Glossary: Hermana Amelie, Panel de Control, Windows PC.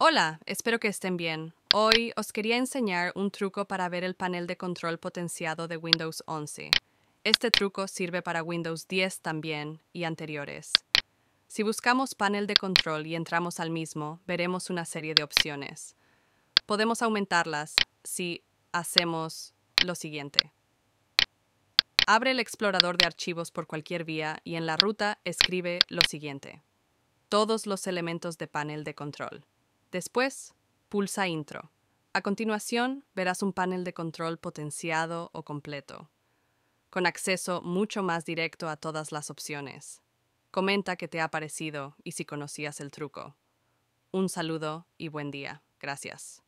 Hola, espero que estén bien. Hoy os quería enseñar un truco para ver el panel de control potenciado de Windows 11. Este truco sirve para Windows 10 también y anteriores. Si buscamos panel de control y entramos al mismo, veremos una serie de opciones. Podemos aumentarlas si hacemos lo siguiente. Abre el explorador de archivos por cualquier vía y en la ruta escribe lo siguiente. Todos los elementos de panel de control. Después, pulsa Intro. A continuación, verás un panel de control potenciado o completo, con acceso mucho más directo a todas las opciones. Comenta qué te ha parecido y si conocías el truco. Un saludo y buen día. Gracias.